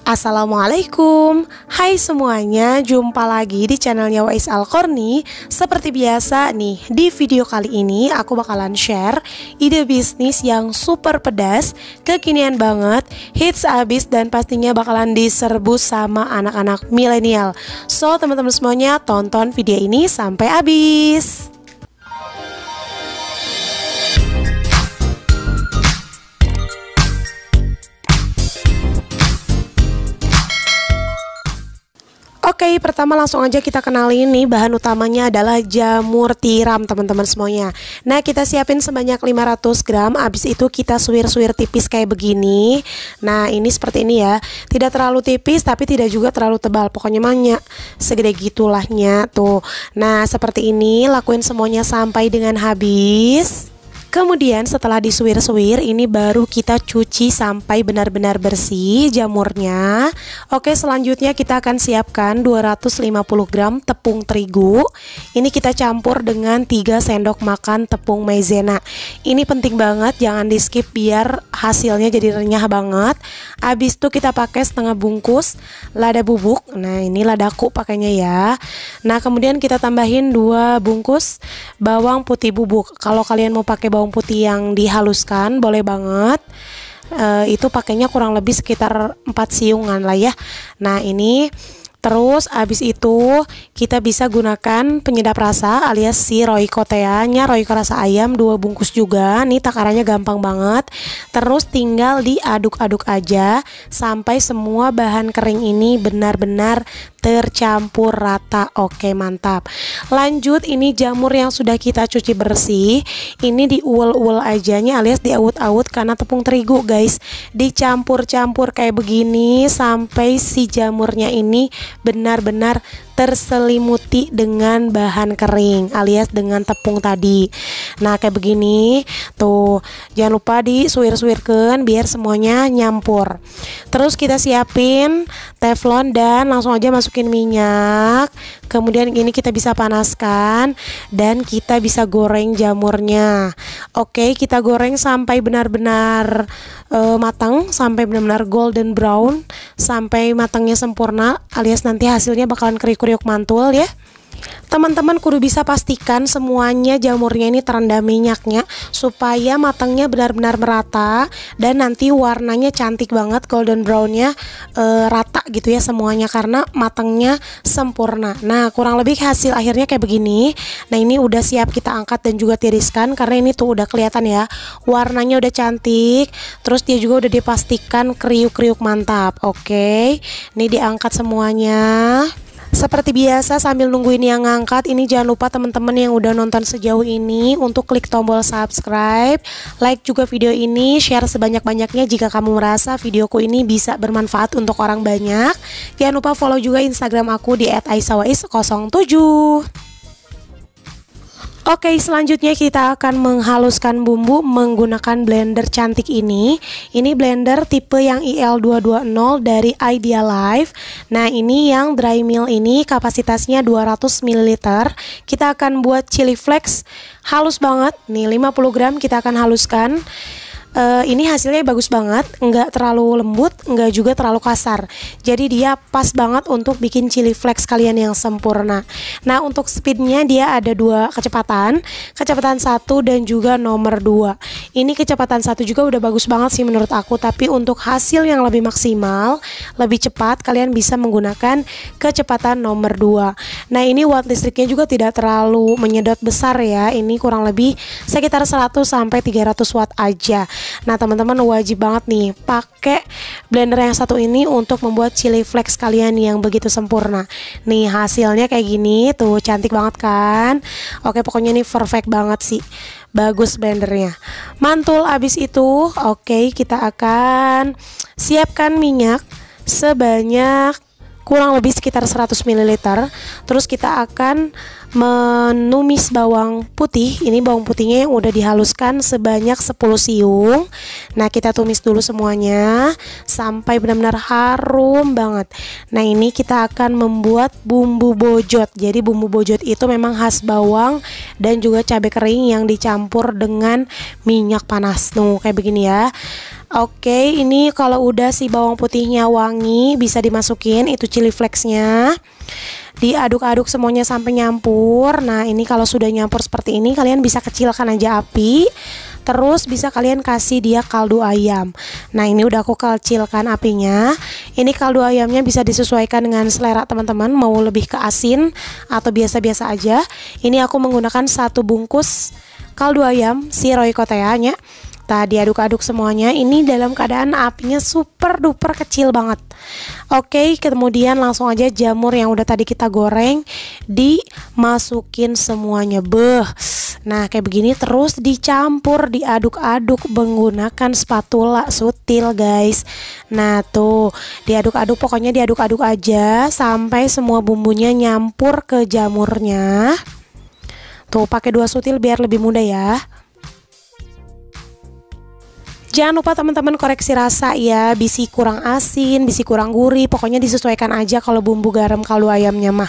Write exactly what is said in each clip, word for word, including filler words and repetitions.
Assalamualaikum, hai semuanya, jumpa lagi di channelnya Wais Alqorni. Seperti biasa nih, di video kali ini aku bakalan share ide bisnis yang super pedas, kekinian banget, hits abis, dan pastinya bakalan diserbu sama anak-anak milenial. So teman-teman semuanya, tonton video ini sampai abis. Oke, pertama langsung aja kita kenalin nih, bahan utamanya adalah jamur tiram teman-teman semuanya. Nah, kita siapin sebanyak lima ratus gram, abis itu kita suwir-suwir tipis kayak begini. Nah, ini seperti ini ya, tidak terlalu tipis tapi tidak juga terlalu tebal, pokoknya banyak segede gitulahnya tuh. Nah, seperti ini, lakuin semuanya sampai dengan habis. Kemudian setelah disuwir-suwir ini baru kita cuci sampai benar-benar bersih jamurnya. Oke, selanjutnya kita akan siapkan dua ratus lima puluh gram tepung terigu. Ini kita campur dengan tiga sendok makan tepung maizena. Ini penting banget, jangan di skip biar hasilnya jadi renyah banget. Abis itu kita pakai setengah bungkus lada bubuk. Nah, ini ladaku pakainya ya. Nah, kemudian kita tambahin dua bungkus bawang putih bubuk. Kalau kalian mau pakai bawang bawang putih yang dihaluskan boleh banget, e, itu pakainya kurang lebih sekitar empat siungan lah ya. Nah, ini terus abis itu kita bisa gunakan penyedap rasa alias si Royco teanya, Royco rasa ayam dua bungkus juga. Nih takarannya gampang banget. Terus tinggal diaduk-aduk aja sampai semua bahan kering ini benar-benar tercampur rata. Oke, mantap. Lanjut, ini jamur yang sudah kita cuci bersih ini diuel-uel ajanya alias diawut-awut karena tepung terigu guys. Dicampur-campur kayak begini sampai si jamurnya ini benar-benar terselimuti dengan bahan kering alias dengan tepung tadi. Nah, kayak begini tuh, jangan lupa disuwir-suwirkan biar semuanya nyampur. Terus kita siapin teflon dan langsung aja masukin minyak. Kemudian ini kita bisa panaskan dan kita bisa goreng jamurnya. Oke, kita goreng sampai benar-benar e, matang, sampai benar-benar golden brown, sampai matangnya sempurna alias nanti hasilnya bakalan krik-krik mantul ya. Teman-teman kudu bisa pastikan semuanya jamurnya ini terendam minyaknya supaya matangnya benar-benar merata dan nanti warnanya cantik banget, golden brownnya e, rata gitu ya semuanya karena matangnya sempurna. Nah, kurang lebih hasil akhirnya kayak begini. Nah, ini udah siap kita angkat dan juga tiriskan karena ini tuh udah kelihatan ya warnanya udah cantik, terus dia juga udah dipastikan kriuk-kriuk mantap. Oke, ini diangkat semuanya. Seperti biasa sambil nungguin yang ngangkat, ini jangan lupa teman-teman yang udah nonton sejauh ini untuk klik tombol subscribe, like juga video ini, share sebanyak-banyaknya jika kamu merasa videoku ini bisa bermanfaat untuk orang banyak. Jangan lupa follow juga Instagram aku di et aisawais nol tujuh. Oke, selanjutnya kita akan menghaluskan bumbu menggunakan blender cantik ini. Ini blender tipe yang I L dua dua nol dari Idealife. Nah, ini yang dry mill ini kapasitasnya dua ratus mililiter. Kita akan buat chili flakes halus banget. Nih lima puluh gram kita akan haluskan. Uh, ini hasilnya bagus banget, nggak terlalu lembut, nggak juga terlalu kasar. Jadi dia pas banget untuk bikin chili flakes kalian yang sempurna. Nah, untuk speednya dia ada dua kecepatan, kecepatan satu dan juga nomor dua. Ini kecepatan satu juga udah bagus banget sih menurut aku, tapi untuk hasil yang lebih maksimal, lebih cepat, kalian bisa menggunakan kecepatan nomor dua. Nah, ini watt listriknya juga tidak terlalu menyedot besar ya. Ini kurang lebih sekitar seratus sampai tiga ratus watt aja. Nah, teman-teman wajib banget nih pakai blender yang satu ini untuk membuat chili flakes kalian yang begitu sempurna. Nih hasilnya kayak gini tuh, cantik banget kan. Oke, pokoknya ini perfect banget sih, bagus blendernya, mantul. Abis itu oke, kita akan siapkan minyak sebanyak kurang lebih sekitar seratus mililiter. Terus kita akan menumis bawang putih. Ini bawang putihnya yang udah dihaluskan sebanyak sepuluh siung. Nah, kita tumis dulu semuanya sampai benar-benar harum banget. Nah, ini kita akan membuat bumbu bojot. Jadi bumbu bojot itu memang khas bawang dan juga cabai kering yang dicampur dengan minyak panas. Tuh kayak begini ya. Oke, ini kalau udah si bawang putihnya wangi bisa dimasukin itu chili flakesnya. Diaduk-aduk semuanya sampai nyampur. Nah, ini kalau sudah nyampur seperti ini kalian bisa kecilkan aja api. Terus bisa kalian kasih dia kaldu ayam. Nah, ini udah aku kecilkan apinya. Ini kaldu ayamnya bisa disesuaikan dengan selera teman-teman, mau lebih ke asin atau biasa-biasa aja. Ini aku menggunakan satu bungkus kaldu ayam si Royco nya. Tadi aduk-aduk semuanya, ini dalam keadaan apinya super duper kecil banget. Oke, kemudian langsung aja jamur yang udah tadi kita goreng dimasukin semuanya. Beuh. Nah, kayak begini terus dicampur, diaduk-aduk menggunakan spatula sutil, guys. Nah, tuh, diaduk-aduk, pokoknya diaduk-aduk aja sampai semua bumbunya nyampur ke jamurnya. Tuh, pakai dua sutil biar lebih mudah ya. Jangan lupa teman-teman koreksi rasa ya, bisi kurang asin, bisi kurang gurih, pokoknya disesuaikan aja kalau bumbu garam kaldu ayamnya mah.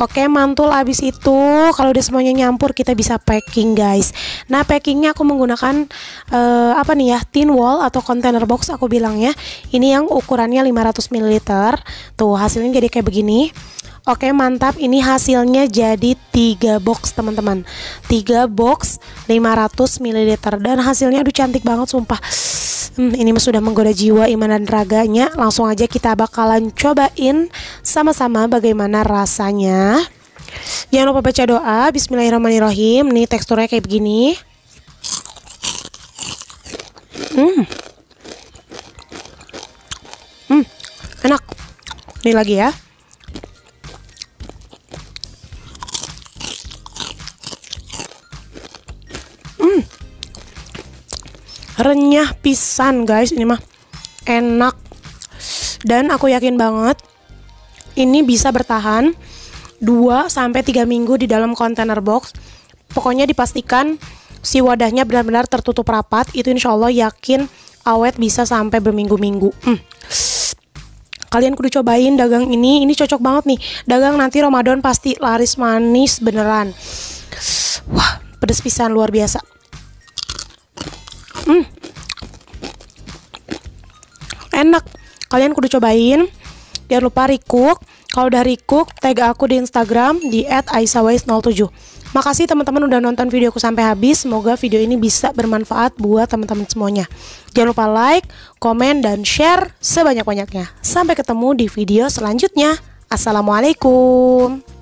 Oke, mantul. Abis itu kalau udah semuanya nyampur kita bisa packing, guys. Nah, packingnya aku menggunakan uh, apa nih ya, Thinwall atau container box aku bilangnya. Ini yang ukurannya lima ratus mililiter. Tuh hasilnya jadi kayak begini. Oke, mantap. Ini hasilnya jadi tiga box teman-teman, tiga box lima ratus mililiter. Dan hasilnya aduh cantik banget sumpah. hmm, Ini sudah menggoda jiwa, iman dan raganya. Langsung aja kita bakalan cobain sama-sama bagaimana rasanya. Jangan lupa baca doa. Bismillahirrahmanirrahim. Nih teksturnya kayak begini. Hmm, hmm enak. Ini lagi ya. Renyah pisan, guys. Ini mah enak, dan aku yakin banget ini bisa bertahan dua sampai tiga minggu di dalam kontainer box. Pokoknya dipastikan si wadahnya benar-benar tertutup rapat. Itu insya Allah yakin awet bisa sampai berminggu-minggu. hmm. Kalian kudu cobain dagang ini. Ini cocok banget nih dagang nanti Ramadan, pasti laris manis beneran. Wah, pedes pisan, luar biasa. Hmm. Enak, kalian kudu cobain. Jangan lupa recook. Kalau udah recook, tag aku di Instagram di et aisyawais nol tujuh. Makasih teman-teman udah nonton videoku sampai habis. Semoga video ini bisa bermanfaat buat teman-teman semuanya. Jangan lupa like, komen, dan share sebanyak-banyaknya. Sampai ketemu di video selanjutnya. Assalamualaikum.